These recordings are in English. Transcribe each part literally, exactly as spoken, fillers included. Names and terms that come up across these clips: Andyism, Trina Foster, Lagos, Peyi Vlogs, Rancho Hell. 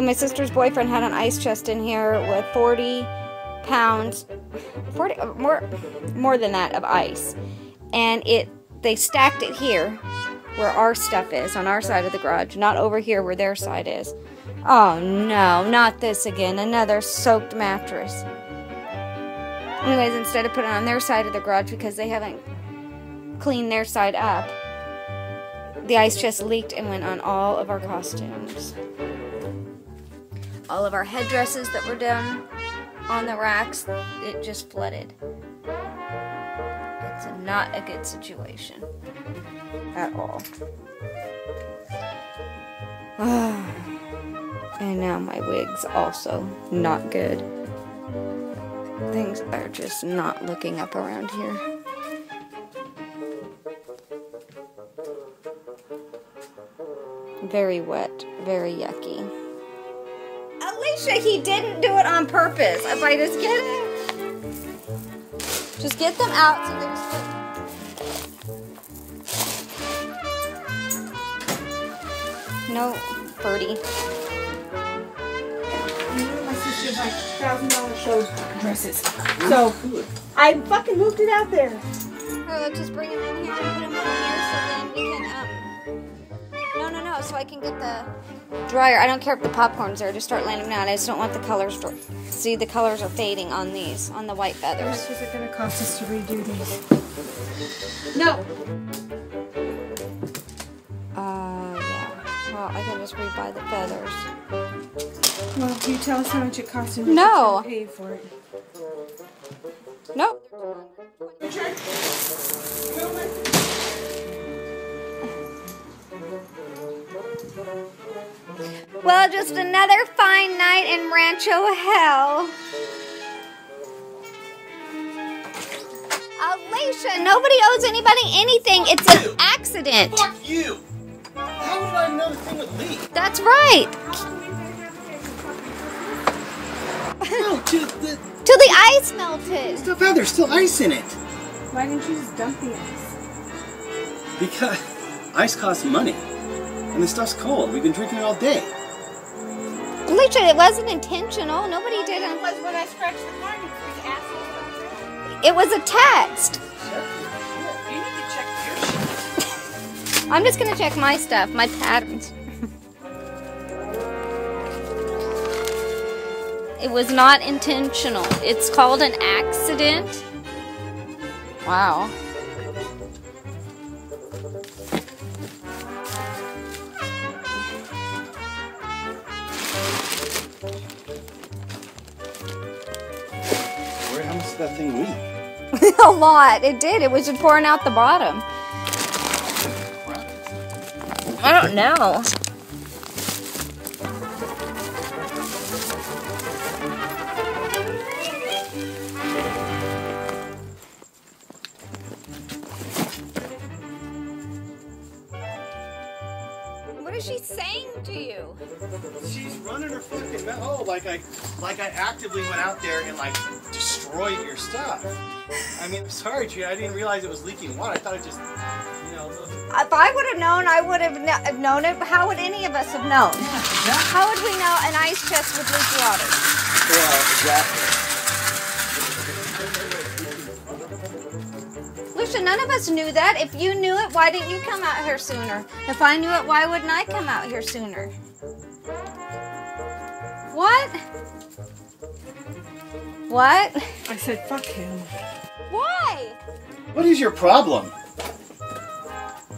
So my sister's boyfriend had an ice chest in here with forty pounds, forty more more than that of ice, and it they stacked it here where our stuff is on our side of the garage, not over here where their side is. Oh no, not this again, another soaked mattress. Anyways, instead of putting it on their side of the garage because they haven't cleaned their side up, the ice chest leaked and went on all of our costumes. All of our headdresses that were done on the racks, it just flooded. It's not a good situation at all. And now my wig's also not good. Things are just not looking up around here. Very wet, very yucky. Alicia, he didn't do it on purpose. If I just get it, just get them out so they're split. No, birdie. My sister's like thousand dollar shows dresses. So I fucking moved it out there. Alright, let's just bring them in here and put them on here so then we can um. No, no, no, so I can get the dryer. I don't care if the popcorn's there. Just start laying them down. I just don't want the colors to... See, the colors are fading on these, on the white feathers. How much is it going to cost us to redo these? No! Uh, yeah. Well, I can just rebuy the feathers. Well, can you tell us how much it costs and no. pay for it? No. No. Well, just another fine night in Rancho Hell. Alicia, nobody owes anybody anything. It's an accident. Fuck you. How would I know the thing would leak? That's right. No, till the, till the ice melted. Still found there's still ice in it. Why didn't you just dump the ice? Because ice costs money. And the stuff's cold. We've been drinking it all day. Alicia, it wasn't intentional. Nobody did it. It was when I scratched the corn, you freak asshole. It was a text. You need to check your shit. I'm just going to check my stuff, my patterns. It was not intentional. It's called an accident. Wow. That thing leak? A lot. It did. It was just pouring out the bottom. I don't know. What is she saying to you? She's running her fucking mouth. Oh, like I, like I actively went out there and like. Destroyed your stuff. I mean, I'm sorry, Trina. I didn't realize it was leaking water. I thought it just, you know. If I would have known, I would have kn known it. How would any of us have known? Yeah, exactly. How would we know an ice chest would leak water? Well, exactly. Lucia, none of us knew that. If you knew it, why didn't you come out here sooner? If I knew it, why wouldn't I come out here sooner? What? What? I said, fuck him. Why? What is your problem?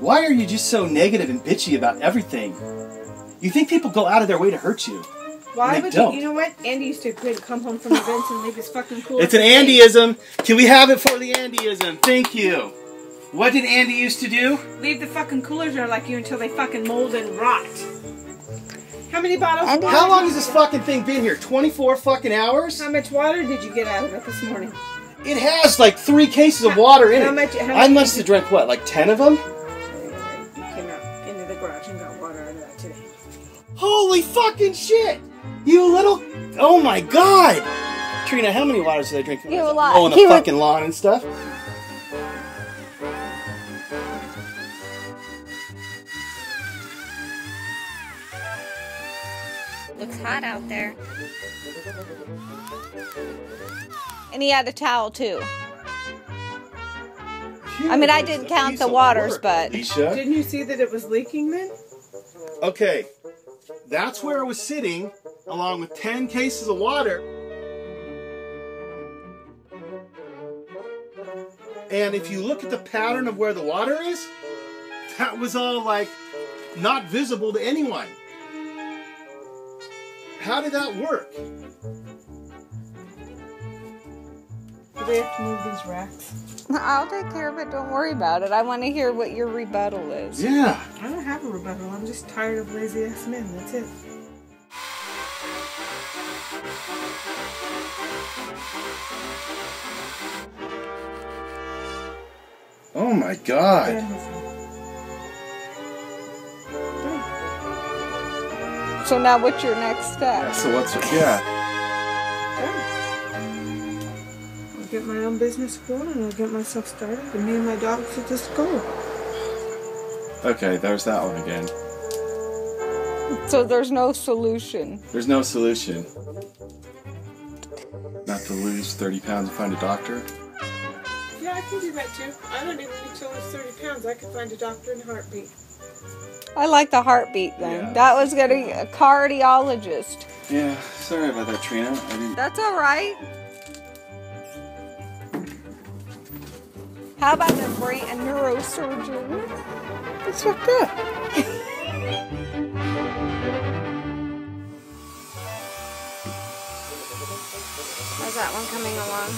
Why are you just so negative and bitchy about everything? You think people go out of their way to hurt you. Why would you? You know what? Andy used to come home from events and make his fucking cool. It's an Andyism. Can we have it for the Andyism? Thank you. What did Andy used to do? Leave the fucking coolers there like you until they fucking mold and rot. How many bottles of water? How long has this fucking thing been here? twenty-four fucking hours? How much water did you get out of it this morning? It has like three cases of water in it. How much, how much I must have drank what, like ten of them? You came out into the garage and got water out of that today. Holy fucking shit! You little... Oh my god! Trina, how many waters did I drink? You a lot. Oh, on the he fucking would... lawn and stuff? hot out there. And he had a towel too. I mean, I didn't count the waters, but... Isha. Didn't you see that it was leaking then? Okay. That's where it was sitting, along with ten cases of water. And if you look at the pattern of where the water is, that was all, like, not visible to anyone. How did that work? Do we have to move these racks? I'll take care of it. Don't worry about it. I want to hear what your rebuttal is. Yeah. I don't have a rebuttal. I'm just tired of lazy ass men. That's it. Oh my God. Yeah. So now what's your next step? Yeah, so what's your, yeah. Get my own business going, and I'll get myself started, and me and my dogs will just go. Okay, there's that one again. So there's no solution. There's no solution. Not to lose thirty pounds and find a doctor? Yeah, I can do that too. I don't even need to lose thirty pounds. I could find a doctor in a heartbeat. I like the heartbeat then. Yeah. That was getting a cardiologist. Yeah, sorry about that, Trina. I didn't... That's all right. How about the brain and neurosurgeon? That's not good. How's that one coming along?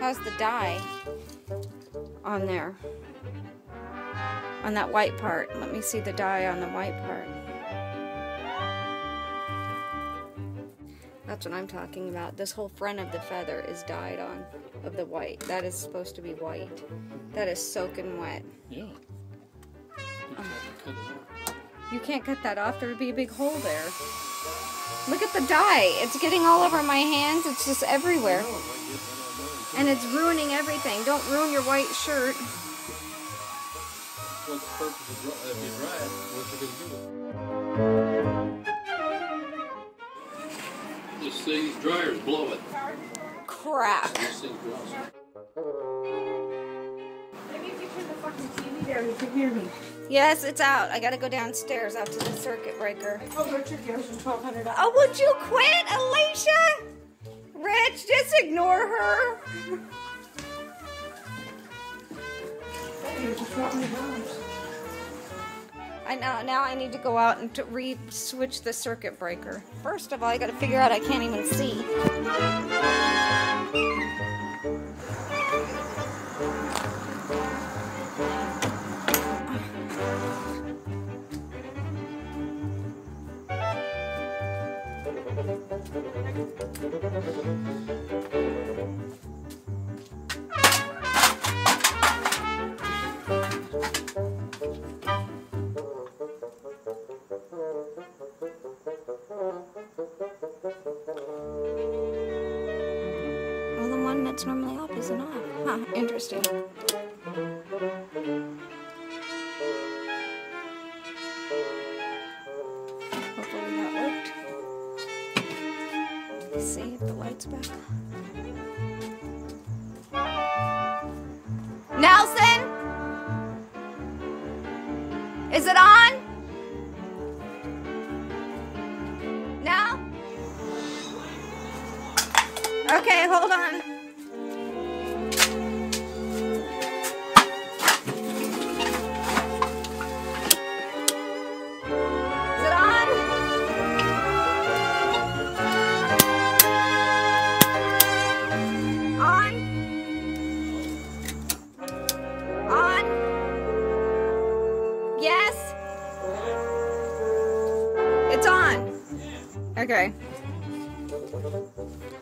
How's the dye on there? On that white part. Let me see the dye on the white part. That's what I'm talking about. This whole front of the feather is dyed on, of the white. That is supposed to be white. That is soaking wet. Yeah. Um, you can't cut that off. There would be a big hole there. Look at the dye. It's getting all over my hands. It's just everywhere. And it's ruining everything. Don't ruin your white shirt. What's the purpose of if you dry it? What's it going to do? This thing's dryers blow it. Crap. This thing's dry. Maybe if you turn the fucking T V down, you can hear me. Yes, it's out. I gotta go downstairs out to the circuit breaker. I told Richard it was twelve hundred dollars. Oh, would you quit, Alicia? Rich, just ignore her. I know, now I need to go out and to re-switch the circuit breaker. First of all, I gotta figure out I can't even see. That's normally up, isn't it? Huh, interesting. Hopefully that worked. Let's see if the light's back. Nelson? Is it on? No? Okay, hold on. Okay.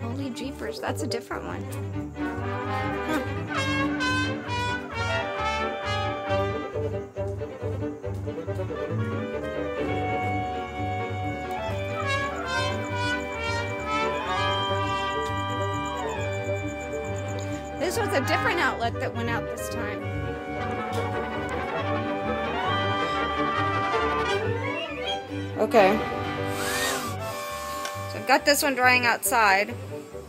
Holy jeepers, that's a different one. Huh. This was a different outlet that went out this time. Okay. So I've got this one drying outside.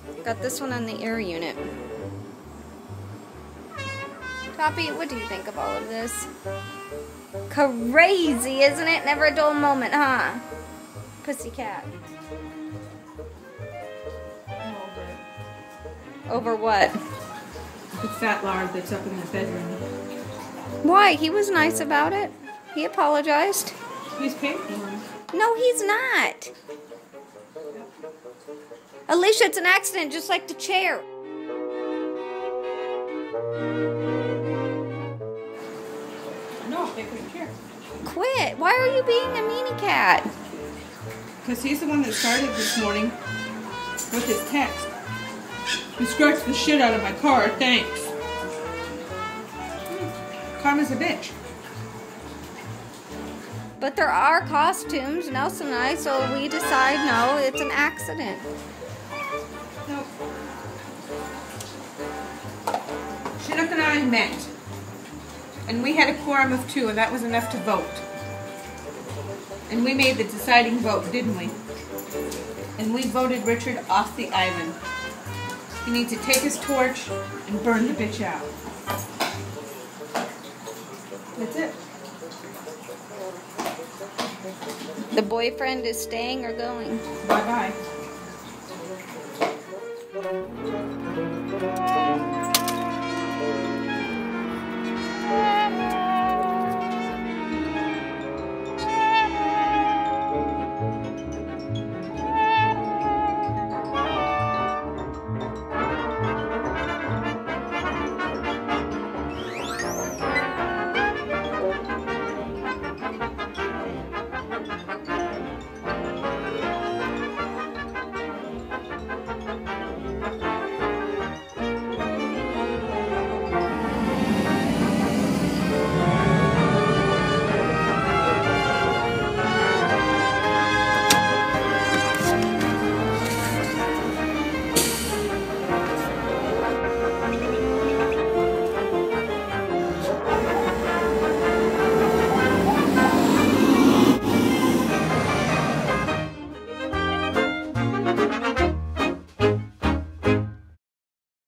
I've got this one in the air unit. Poppy, what do you think of all of this? Crazy, isn't it? Never a dull moment, huh? Pussycat. I'm over it. Over what? The fat lard that's up in the bedroom. Why? He was nice about it. He apologized. He's painting. No, he's not. Alicia, it's an accident, just like the chair. No, they put a chair. Quit. Why are you being a meanie cat? Because he's the one that started this morning with his text. You scratched the shit out of my car, thanks. Calm as a bitch. But there are costumes, Nelson and I, so we decide no, it's an accident. Nope. Chinook and I met. And we had a quorum of two, and that was enough to vote. And we made the deciding vote, didn't we? And we voted Richard off the island. He needs to take his torch and burn the bitch out. That's it. The boyfriend is staying or going? Bye-bye.